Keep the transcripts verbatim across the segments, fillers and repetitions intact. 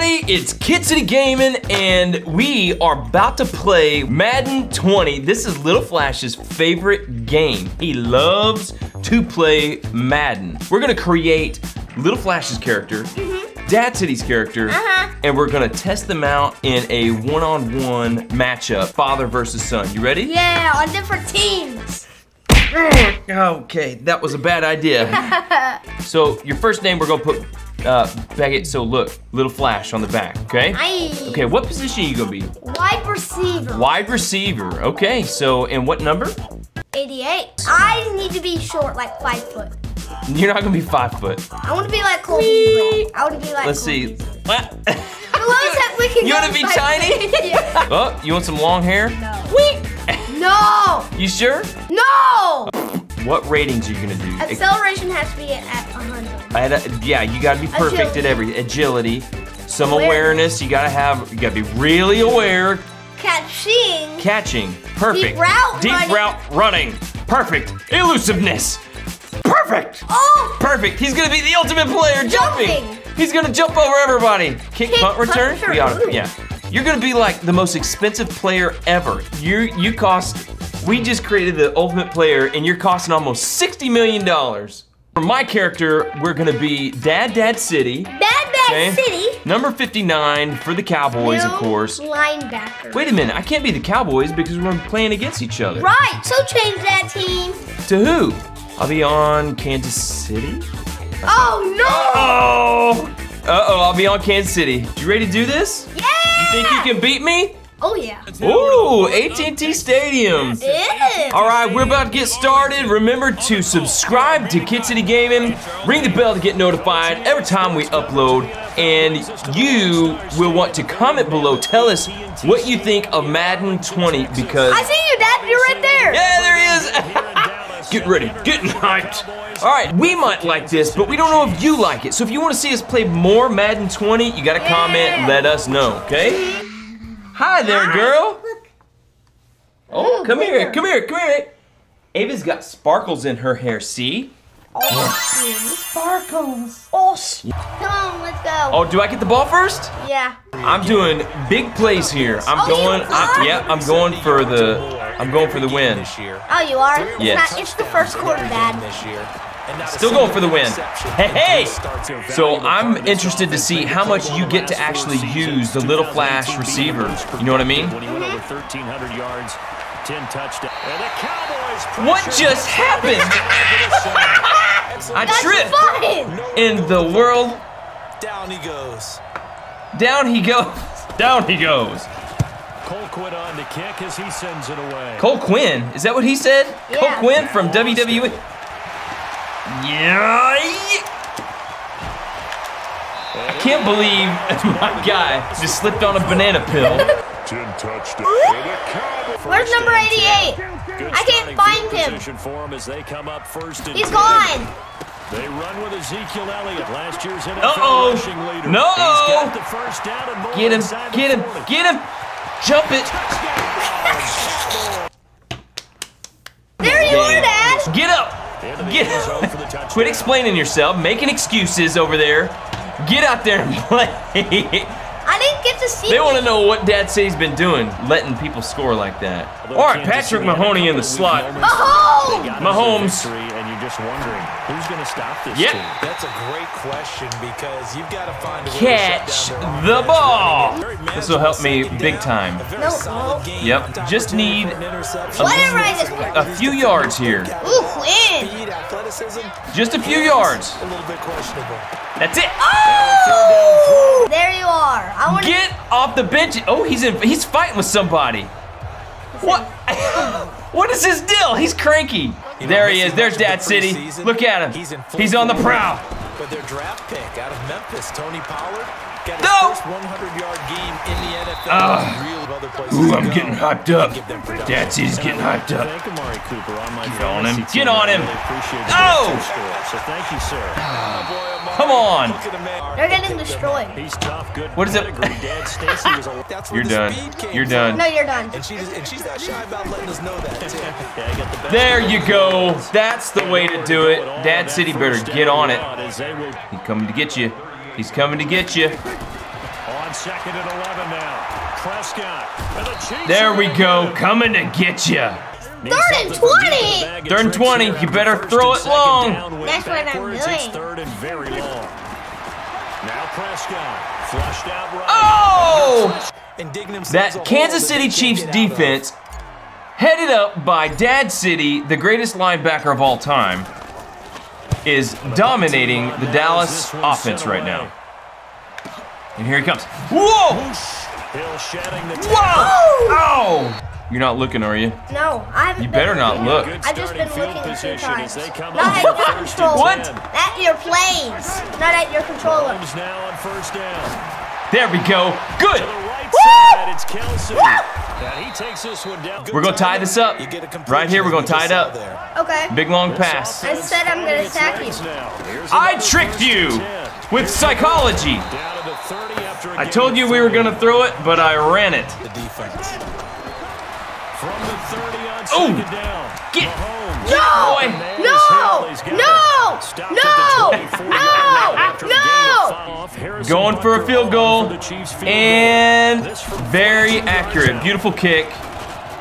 everybody, it's Kids City Gaming, and we are about to play Madden twenty. This is Little Flash's favorite game. He loves to play Madden. We're gonna create Little Flash's character, mm-hmm. Dad City's character, uh-huh. and we're gonna test them out in a one-on-one matchup, father versus son. You ready? Yeah, on different teams. Okay, that was a bad idea. So your first name, we're gonna put uh, Beckett. So look, Little Flash on the back, okay? Aye. Okay, what position are you gonna be? Wide receiver. Wide receiver, okay. So, and what number? eighty-eight. I need to be short, like five foot. You're not gonna be five foot. I wanna be like Cole Quinn. I wanna be like Let's Cole see. What? we can you wanna be tiny? Yeah. Oh, you want some long hair? No. Wee! No! You sure? No! What ratings are you gonna do? Acceleration has to be at one hundred. I had a, yeah, you gotta be perfect Agility. at every agility. Some awareness. awareness, you gotta have, you gotta be really aware. Catching. Catching, perfect. Deep route Deep running. route running, perfect. Elusiveness. Perfect! Oh! Perfect! He's gonna be the ultimate player, jumping! jumping. He's gonna jump over everybody! Kick, Kick punt, return? Punt, we ought to, yeah. You're gonna be like the most expensive player ever. You you cost, we just created the ultimate player and you're costing almost sixty million dollars. For my character, we're gonna be Dad Dad City. Dad Dad okay? City. Number fifty-nine for the Cowboys, no of course. Linebacker. Wait a minute, I can't be the Cowboys because we're playing against each other. Right, so change that team. To who? I'll be on Kansas City. Oh, no! Uh-oh! Uh-oh, I'll be on Kansas City. You ready to do this? Yeah! You think you can beat me? Oh, yeah. Ooh, A T T Stadium. Yeah. All right, we're about to get started. Remember to subscribe to Kids City Gaming. Ring the bell to get notified every time we upload. And you will want to comment below. Tell us what you think of Madden twenty because... I see you, Dad. You're right there. Yeah, there he is. Get ready, get hyped. All right, we might like this, but we don't know if you like it. So if you want to see us play more Madden twenty, you gotta yeah. comment and let us know, okay? Hi there, Hi. girl. Look. Oh, Ooh, come here. here, come here, come here. Ava's got sparkles in her hair, see? Oh, sparkles. Oh, come on, let's go. Oh, do I get the ball first? Yeah. I'm doing big plays here. I'm oh, going, I, yeah, I'm going for the, I'm going for the win. This year. Oh, you are? Yes. It's, not, it's the first quarter, Dad. This year. Still going for the win. Hey, hey! So I'm interested to see how much you get to actually use the Little Flash receiver. You know what I mean? Mm-hmm. What just happened? I tripped. In the world. Down he goes. Down he goes. Down he goes. Cole Quinn on the kick as he sends it away. Cole Quinn? Is that what he said? Yeah. Cole Quinn from W W E? Yeah. I can't believe my guy just slipped on a banana pill. Where's number eighty-eight? I can't find him. He's gone. They run with Ezekiel Elliott, last yeyear's N F L Uh-oh. rushing leader. No. Get him, get him, get him. Jump it! There you are, Dad! Get up! Get up! Quit explaining yourself, making excuses over there. Get out there and play! I didn't get to see. They want to know what Dad City's been doing, letting people score like that. All right, Patrick Mahoney in the slot. Mahomes! Mahomes! Just wondering who's gonna stop this yep. team. That's a great question because you've got to find a way catch to shut down the ball. This will help me big time. Nope. Yep. Just need a, a few yards here. Ooh, Quinn. Just a few yards. That's it. Oh! There you are. I want get off the bench. Oh, he's in. He's fighting with somebody. What? What is his deal? He's cranky. You know, there he is. There's Dad City. Look at him. He's, in He's on the prowl. But their draft pick out of Memphis, Tony Pollard, got his no. first one hundred yard game in the N F L. Uh, ooh, I'm getting hyped up. Dad City's getting hyped up. Get on him. Get on him. Oh! Come on. They're getting destroyed. What is it? You're done. You're done. No, you're done. There you go. That's the way to do it. Dad City better get on it. He's coming to get you. He's coming to get you. on second and eleven now. Prescott. And the Chiefs, there we go. Coming to get you. Third and twenty. Third and twenty. You better throw it long. That's what I'm doing. It's third and very long. Now Prescott flushed out right. Oh! That Kansas City Chiefs defense, headed up by Dad City, the greatest linebacker of all time, is dominating the Dallas offense right now. And here he comes. Whoa! Whoa! Ow! You're not looking, are you? No, I haven't. You better not look. I've just been looking at two times. Not at your controller. What? At your plays, not at your controller. There we go. Good. We're going to tie this up. Right here, we're going to tie it up. Okay. Big long pass. I said I'm going to sack you. I tricked you with psychology. I told you we were going to throw it, but I ran it. Oh, get. No, no, no, no, no. Going for a field goal, and very accurate. Beautiful kick.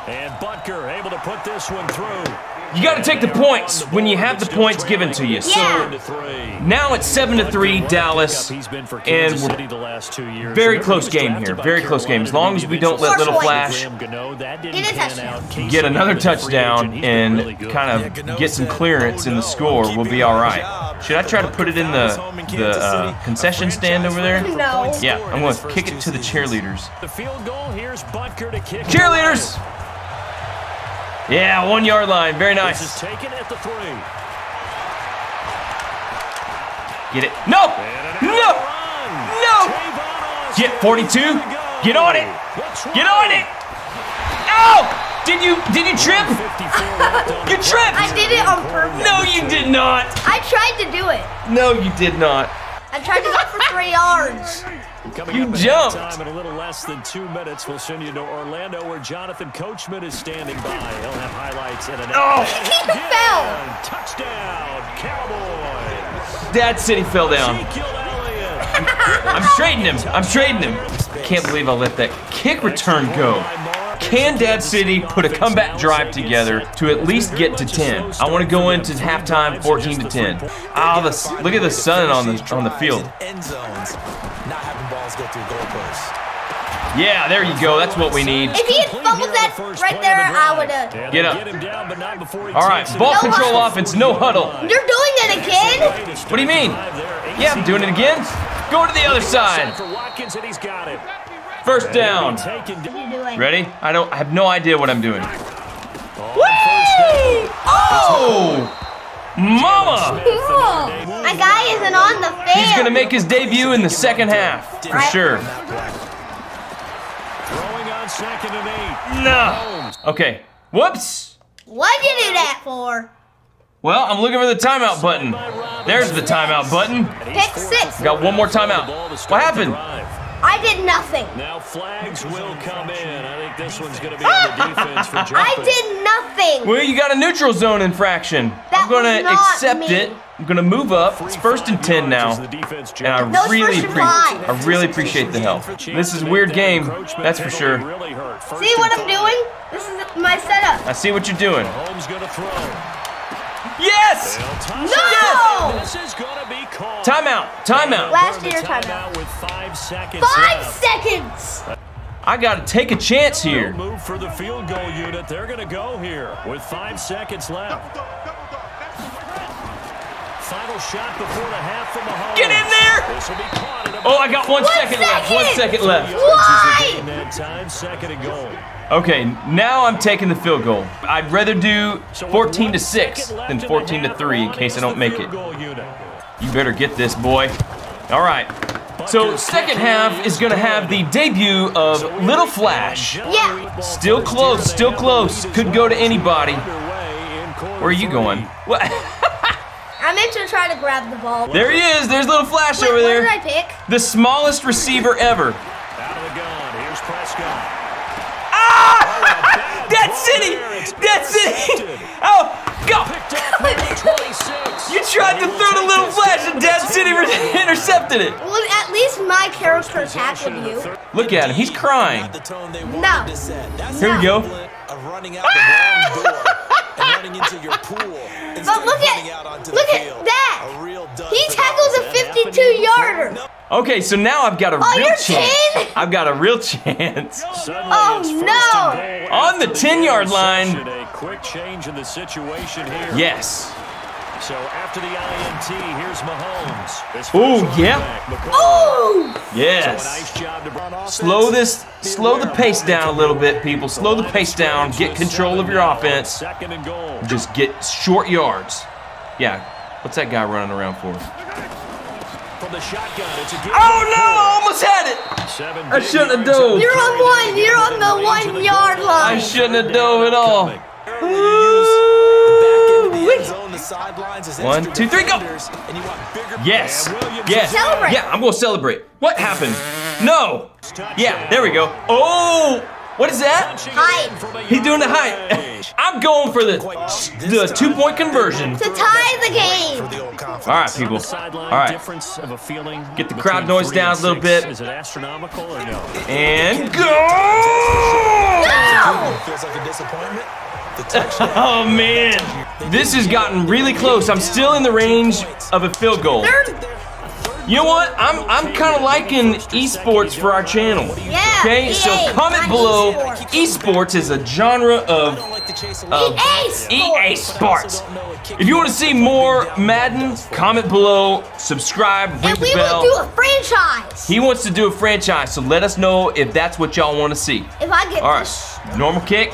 And Butker able to put this one through. You got to take the points when you have the points given to you. So now it's seven to three, Dallas, and we're very close game here. Very close game. As long as we don't let Little Flash get another touchdown and kind of get some clearance in the score, we'll be all right. Should I try to put it in the the uh, concession stand over there? No. Yeah, I'm going to kick it to the cheerleaders. Cheerleaders! Yeah, one yard line, very nice. This is taken at the three. Get it. No! No! No! Get forty-two. Get on it! Get on it! Ow! Did you did you trip? You tripped! I did it on purpose. No, you did not! I tried to do it. No, you did not. I tried to go for three yards. You jumped. Time in a little less than two minutes, we'll send you to Orlando, where Jonathan Coachman is standing by. He'll have highlights in an oh, he fell. Touchdown, Cowboys. That city fell down. I'm trading him. I'm trading him. I can't believe I let that kick return go. Can Dad City put a comeback drive together to at least get to ten? I want to go into halftime fourteen to ten. Ah, oh, look at the sun on the on the field. Yeah, there you go. That's what we need. If he had fumbled that right there, I would have. Get up. All right, ball control offense, no huddle. You're doing it again? What do you mean? Yeah, I'm doing it again. Go to the other side. First down. Ready? I don't. I have no idea what I'm doing. Whee! Oh! Mama! Cool. My guy isn't on the field. He's gonna make his debut in the second half for sure. No. Okay. Whoops. What did you do that for? Well, I'm looking for the timeout button. There's the timeout button. Pick six. Got one more timeout. What happened? I did nothing. Now flags will come in. I think this one's going to be on the defense for jumping. I did nothing. Well, you got a neutral zone infraction. That I'm going to accept me. it. I'm going to move up. It's first and ten now. And I Those really I really appreciate the help. This is a weird game, that's for sure. See what I'm doing? This is my setup. I see what you're doing. Yes! No! Yes! Timeout. Timeout. Last year timeout. Five seconds. Five seconds. I gotta take a chance here. Move for the field goal unit. They're gonna go here with five seconds left. Final shot before the half from Mahomes. Get in there! Oh, I got one, one second, second left. One second left. Why? Okay, now I'm taking the field goal. I'd rather do fourteen to six than fourteen to three in case I don't make it. You better get this, boy. All right. So second half is gonna have the debut of Little Flash. Yeah. Still close, still close. Could go to anybody. Where are you going? What? I meant to try to grab the ball. There he is. There's Little Flash Wait, over there. What did I pick? The smallest receiver ever. Out of the gun. Here's Prescott. That city! That city! Oh, go! You tried to throw the Little Flash and Dad City intercepted it. Well, at least least my character tackled you. Look at him, he's crying. No. Here we go. But look at, look at that. He tackles a fifty-two yarder. Okay, so now I've got a oh, real chance. Ten? I've got a real chance. Oh no! On the ten-yard line. A quick change in the situation here. Yes. So after the I N T, here's Mahomes. Oh yeah. Oh. Yes. So a nice job to run slow this. Slow the pace down a little bit, people. Slow the pace down. Get control of your offense. Second and goal. Just get short yards. Yeah. What's that guy running around for? From the shotgun, it's a good oh no! I almost had it. I shouldn't have dove. You're on one. You're on the one yard line. I shouldn't have dove at all. One, two, three, go! Yes. Yes. Celebrate. Yeah, I'm gonna celebrate. What happened? No. Yeah. There we go. Oh. What is that? Hide. He's doing the hide. I'm going for the, the two-point conversion. To tie the game. All right, people. All right. Get the crowd noise down a little bit. Is it astronomical or no? And go! No! Feels like a disappointment. Oh, man. This has gotten really close. I'm still in the range of a field goal. You know what? I'm I'm kind of liking esports for our channel. Yeah, okay, E A, so comment below. Esports is a genre of, of E A sports. If you want to see more Madden, comment below, subscribe, ring the bell. And we will do a franchise. He wants to do a franchise, so let us know if that's what y'all want to see. If I get all right, this. Normal kick.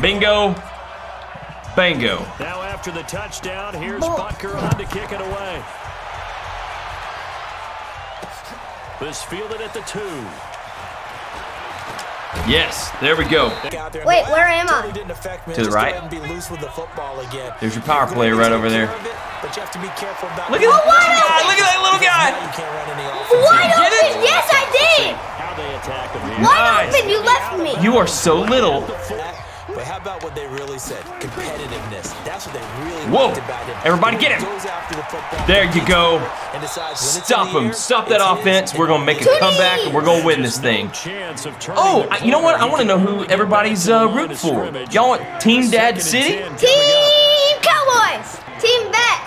Bingo. Bango. Now after the touchdown, here's Butker on to kick it away. This fielded at the two. Yes, there we go. Wait, where am I? To the right. There's your power play right over there. Look at that little guy! Look at that little guy! Wide open! Yes, I did! Wide open! You left me! You are so little. But how about what they really said? Competitiveness. That's what they really wanted about him. Everybody get him. There you go. Stop him. Stop that offense. We're going to make a comeback, and we're going to win this thing. Oh, I, you know what? I want to know who everybody's uh, rooting for. Y'all want Team Dad City? Team Cowboys. Team Beck.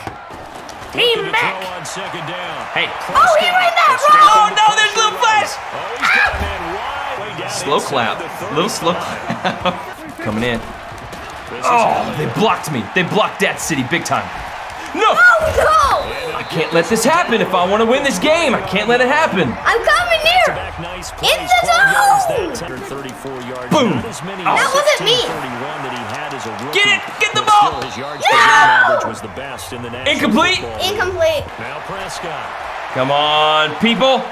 Team Beck. Hey. Oh, he ran that wrong. Oh, no, there's Little Flash. Ah. Slow clap. Little slow clap. Coming in. Oh, they blocked me. They blocked that city big time. No! No, no! I can't let this happen if I want to win this game. I can't let it happen. I'm coming near. In the zone! Boom! Oh. That wasn't me. Get it! Get the ball! No! Incomplete! Incomplete. Come on, people.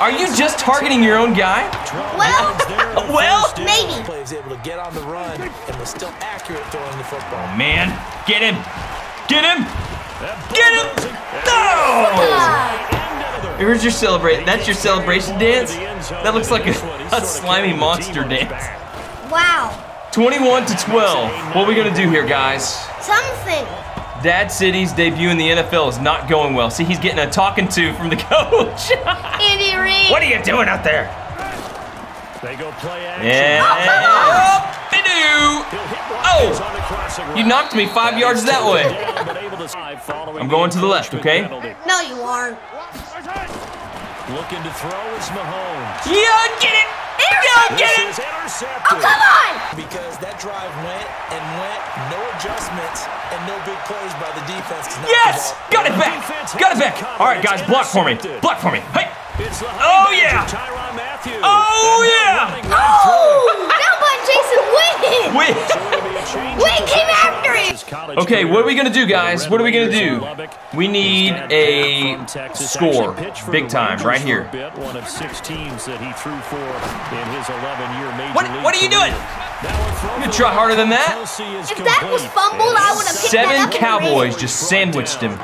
Are you just targeting your own guy? Well, well, maybe. Oh, man, get him, get him, get him! No! Here's your celebration. That's your celebration dance. That looks like a, a slimy monster dance. Wow. twenty-one to twelve. What are we gonna do here, guys? Something. Dad City's debut in the N F L is not going well. See, he's getting a talking to from the coach. Andy Reed. What are you doing out there? They go play action. Yeah. Oh, come on. Oh, they do. Oh, you knocked me five yards that way. I'm going to the left, okay? No, you aren't. Looking to throw is Mahomes. Yeah, get it. No, get it. Oh, come on! Because that drive went and went, no adjustments and no big plays by the defense. Yes! Got it back! Got it back! All right, guys, block for me. Block for me. Hey! Oh, yeah! Oh, yeah! Oh! Down by Jason Witten! Witten came after him! Okay, what are we going to do, guys? What are we going to do? We need a score. Big time, right here. What, what are you doing? You gonna try harder than that? If that was fumbled, I would have picked that up. Seven Cowboys just sandwiched him.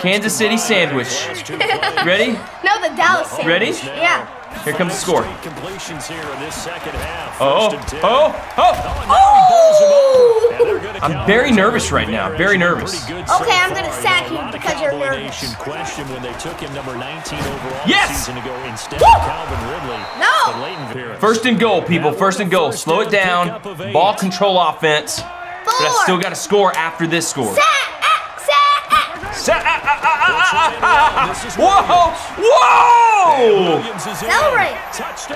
Kansas City sandwich. Ready? No, the Dallas sandwich. Ready? Yeah. Here comes the score. Oh, oh, oh, oh, oh! I'm very nervous right now, very nervous. Okay, I'm gonna sack you because you're nervous. Yes! Woo! No! First and goal, people, first and goal. Slow it down, ball control offense. But I still gotta score after this score. Whoa! Whoa! Celebrate!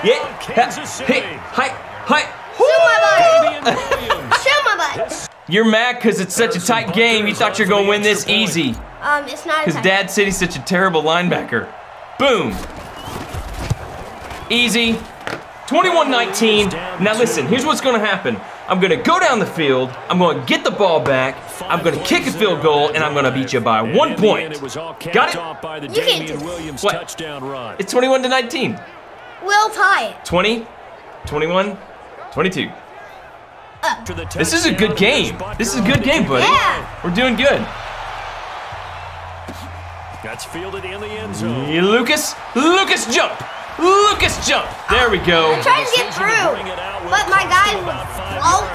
Yeah. Kansas City. Hey, hi, hi. Shoot my butt! Shoot my butt! You're mad because it's such a tight game. You thought you were going to win this easy. Um, it's not. Because Dad said he's such a terrible linebacker. Boom. Easy. twenty-one nineteen. Now listen, here's what's going to happen. I'm going to go down the field, I'm going to get the ball back, I'm going to kick a field goal, and I'm going to beat you by one point. Got it? You can't do this. What? It's twenty-one to nineteen. We'll tie it. twenty, twenty-one, twenty-two. Uh, this is a good game. This is a good game, buddy. Yeah. We're doing good. That's fielded in the end zone. Lucas, Lucas jump. Lucas jump! There we go. I'm trying to get through, but my guy was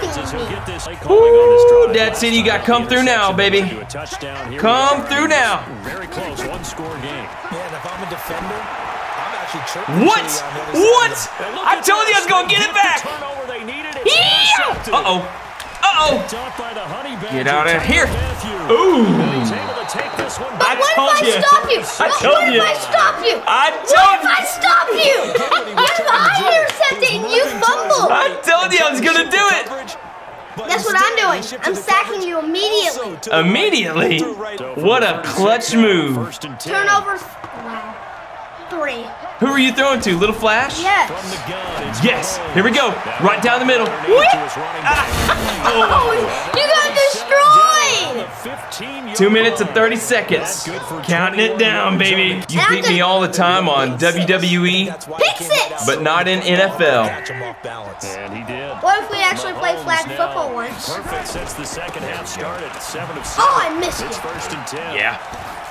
walking me. Ooh, Dad said you got come through now, baby. Come through now. Very close, one score game. And if I'm a defender, I'm actually tripping. What? What? I told you I was gonna get it back. Yeah. Uh oh. Uh oh. Get out of here. Ooh. But I what if I you. stop you? I but what you. if I stop you? I told you. What if I stop you? If I intercept it and you fumble? I told you I was gonna do it. That's what I'm doing. I'm sacking you immediately. Immediately? What a clutch move. Turnover. Wow. Three. Who are you throwing to? Little Flash? Yes. Yes. Here we go. Right down the middle. What? Oh, you got destroyed. two minutes and thirty seconds. Counting it down, baby. You beat me all the time on W W E, but not in N F L. What if we actually play flag football once? Oh, I missed it. Yeah.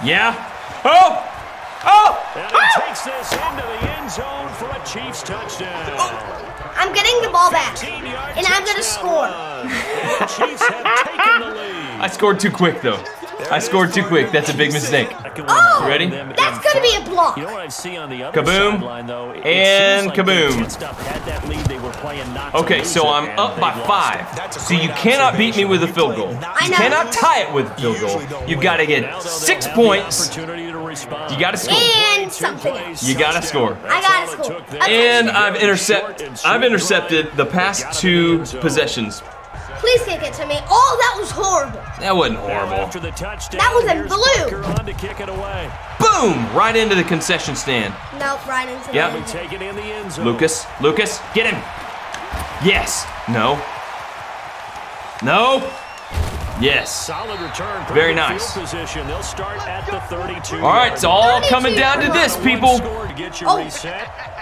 Yeah. Oh! Oh! Oh! I'm getting the ball back, and I'm going to score. I scored too quick, though. I scored too quick. That's a big mistake. Oh, you ready? That's going to be a block. Kaboom, and kaboom. Okay, so I'm up by five. So you cannot beat me with a field goal. You cannot tie it with a field goal. You've got to get six points. You got to score. And something else. You got to score. I got to score. And I've, intercept, I've intercepted the past two possessions. Please kick it to me. Oh, that was horrible. That wasn't horrible. That was in blue. Boom! Right into the concession stand. Nope, right into yep. the end zone. Lucas, Lucas, get him. Yes. No. No. Yes. Very nice. All right, it's all coming down to this, people. Oh,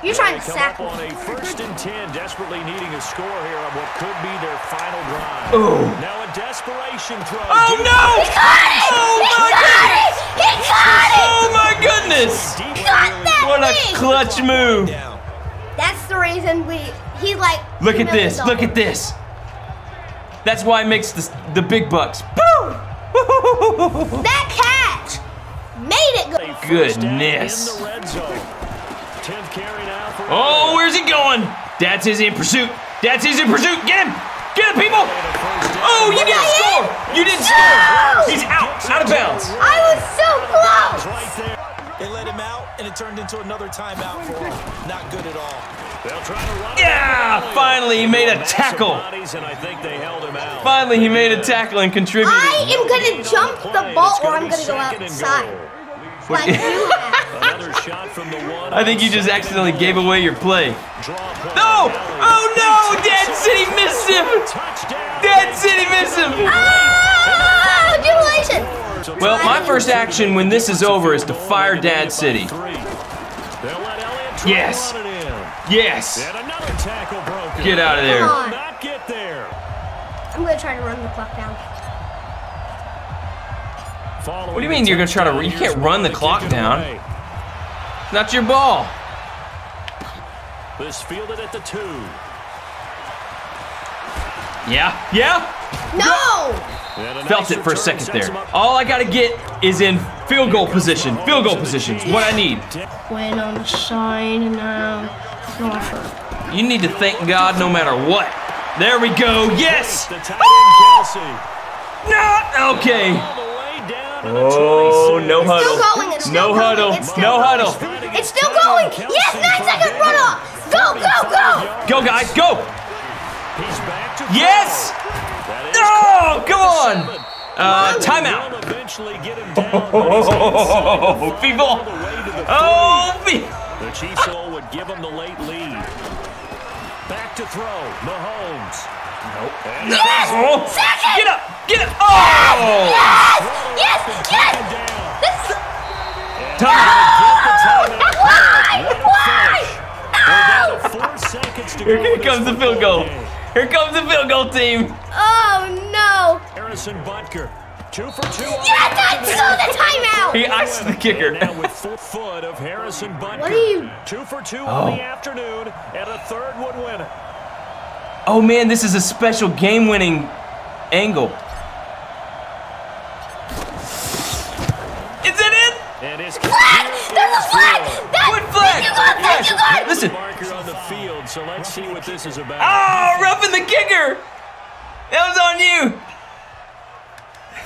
you're trying to sack me. Oh. Oh, no. He caught it. Oh, my goodness. He caught it. Oh, my goodness. What a clutch move. That's the reason we, he's like. Look at this. Look at this. That's why it makes the, the big bucks. Boom! That catch made it go. Goodness. Oh, where's he going? Dad's his in pursuit. Dad's his in pursuit. Get him! Get him, people! Oh, you didn't score! You didn't score! He's out, out of bounds. I was so close! They let him out, and it turned into another timeout for him. Not good at all. Yeah! Finally, he made a tackle. Finally, he made a tackle and contributed. I am going to jump the ball or I'm going to go outside. Like you have. I think you just accidentally gave away your play. No! Oh, no! Dad said he missed him! Dad said he missed him! Oh! Jubilation! Well, my first action when this is over is to fire Dad City. Yes! Yes! Get out of there. Come on. Get there. I'm going to try to run the clock down. What do you mean you're going to try to... You can't run the clock down. It's not your ball. This fielded at the two. Yeah. Yeah. No. Felt it for a second there. All I got to get is in field goal position. Field goal position is what I need. When I'm signing now. You need to thank God no matter what. There we go. Yes. Not okay. Oh, no huddle. No huddle. No huddle. It's still going. Yes, nine second runoff. Go, go, go. Go, guys. Go. Yes. No. Come on. Uh, timeout. Oh, people. Oh, people. The Chiefs all would give him the late lead. Back to throw, Mahomes. Nope. Yes! Oh. Second! Get up! Get up! Oh! Yes! Yes! Yes! Yes! No! That's why! Why? No! Here comes the field goal. Here comes the field goal team. Oh, no. Harrison Butker. Two for two. Yeah, that's so the timeout. He iced the kicker. Now with full foot of Harrison Butker. What are you? Two for two oh. in the afternoon, and a third would win it. Oh man, this is a special game-winning angle. Is it in? And it's flag! There's a flag! That's what flag? You got, yes. You got. Listen. Marker on the field, so let's see what this is about. Oh, roughing the kicker. That was on you.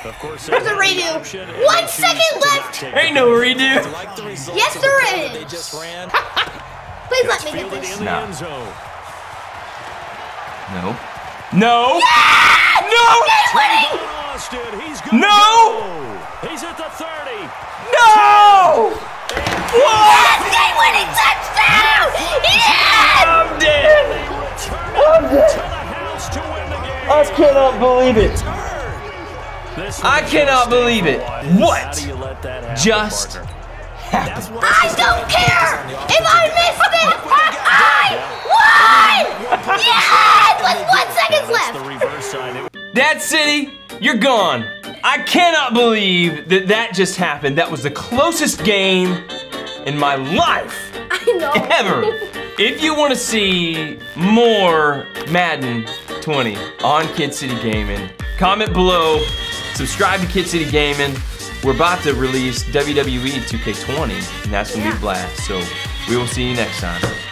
Of course, there's a redo. One second left. Ain't no redo. Yes, there is. Please let me get this. No. No. No. Yeah! No. No. No. He's at the thirty. No. What? Game winning touchdown. Yes. I'm dead. I'm dead. I cannot believe it. I cannot believe it. What just happened? I don't care if I missed it. I won. Yes, with one second left. Dad City, you're gone. I cannot believe that that just happened. That was the closest game in my life I know. ever. If you want to see more Madden twenty on Kids City Gaming, comment below. Subscribe to Kids City Gaming. We're about to release W W E two K twenty, and that's going to yeah. be a blast. So we will see you next time.